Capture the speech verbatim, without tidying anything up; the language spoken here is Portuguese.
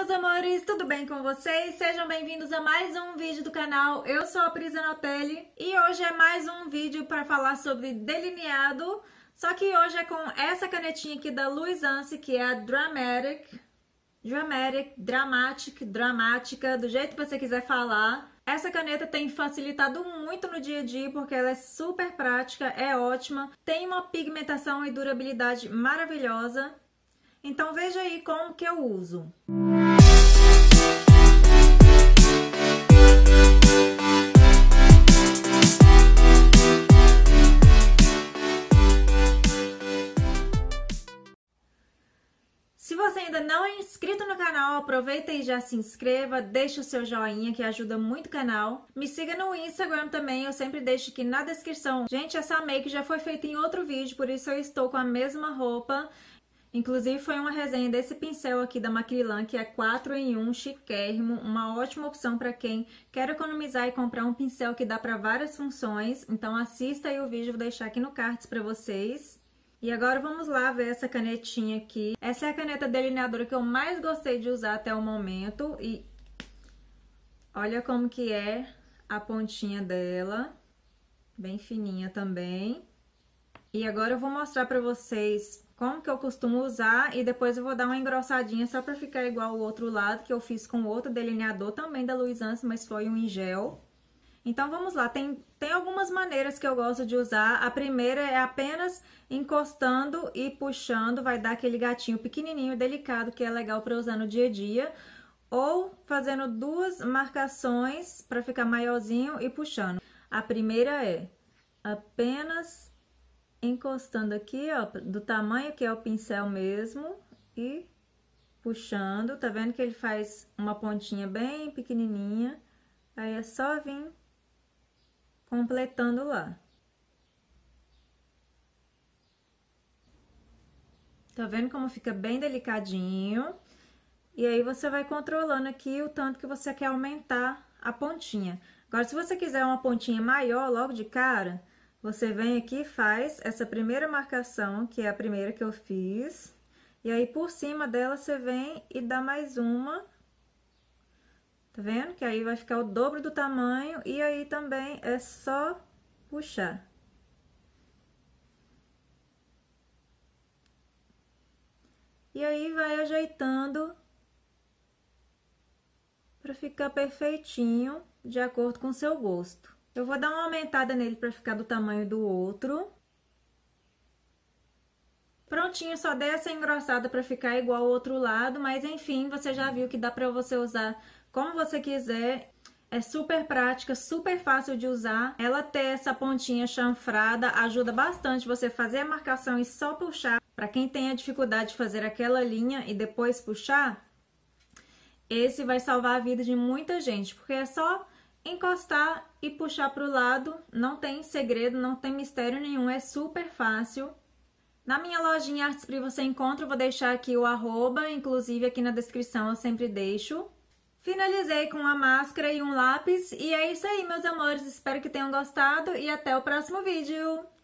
meus amores, tudo bem com vocês? Sejam bem-vindos a mais um vídeo do canal. Eu sou a Pri Zanotelli e hoje é mais um vídeo para falar sobre delineado. Só que hoje é com essa canetinha aqui da Luisance, que é a Dramatic. Dramatic, Dramatic, Dramática, do jeito que você quiser falar. Essa caneta tem facilitado muito no dia a dia, porque ela é super prática, é ótima. Tem uma pigmentação e durabilidade maravilhosa. Então veja aí como que eu uso. Se você ainda não é inscrito no canal, aproveita e já se inscreva, deixa o seu joinha que ajuda muito o canal. Me siga no Instagram também, eu sempre deixo aqui na descrição. Gente, essa make já foi feita em outro vídeo, por isso eu estou com a mesma roupa. Inclusive foi uma resenha desse pincel aqui da Macrilan, que é quatro em um, chiquérrimo, uma ótima opção para quem quer economizar e comprar um pincel que dá para várias funções. Então assista aí o vídeo, vou deixar aqui no cards para vocês. E agora vamos lá ver essa canetinha aqui. Essa é a caneta delineadora que eu mais gostei de usar até o momento e olha como que é a pontinha dela, bem fininha também. E agora eu vou mostrar para vocês como que eu costumo usar e depois eu vou dar uma engrossadinha só pra ficar igual o outro lado, que eu fiz com outro delineador também da Luisance, mas foi um em gel. Então vamos lá, tem, tem algumas maneiras que eu gosto de usar. A primeira é apenas encostando e puxando, vai dar aquele gatinho pequenininho e delicado que é legal pra usar no dia a dia. Ou fazendo duas marcações pra ficar maiorzinho e puxando. A primeira é apenas encostando aqui, ó, do tamanho que é o pincel mesmo e puxando. Tá vendo que ele faz uma pontinha bem pequenininha? Aí é só vir completando lá. Tá vendo como fica bem delicadinho? E aí você vai controlando aqui o tanto que você quer aumentar a pontinha. Agora, se você quiser uma pontinha maior logo de cara, você vem aqui e faz essa primeira marcação, que é a primeira que eu fiz. E aí, por cima dela, você vem e dá mais uma. Tá vendo? Que aí vai ficar o dobro do tamanho. E aí, também, é só puxar. E aí, vai ajeitando pra ficar perfeitinho, de acordo com o seu gosto. Eu vou dar uma aumentada nele para ficar do tamanho do outro. Prontinho, só dei essa engrossada para ficar igual ao outro lado, mas enfim, você já viu que dá para você usar como você quiser. É super prática, super fácil de usar. Ela ter essa pontinha chanfrada ajuda bastante você fazer a marcação e só puxar. Para quem tem a dificuldade de fazer aquela linha e depois puxar, esse vai salvar a vida de muita gente, porque é só encostar e puxar para o lado, não tem segredo, não tem mistério nenhum, é super fácil. Na minha lojinha Artes Pri você encontra, eu vou deixar aqui o arroba, inclusive aqui na descrição eu sempre deixo. Finalizei com uma máscara e um lápis, e é isso aí, meus amores, espero que tenham gostado e até o próximo vídeo!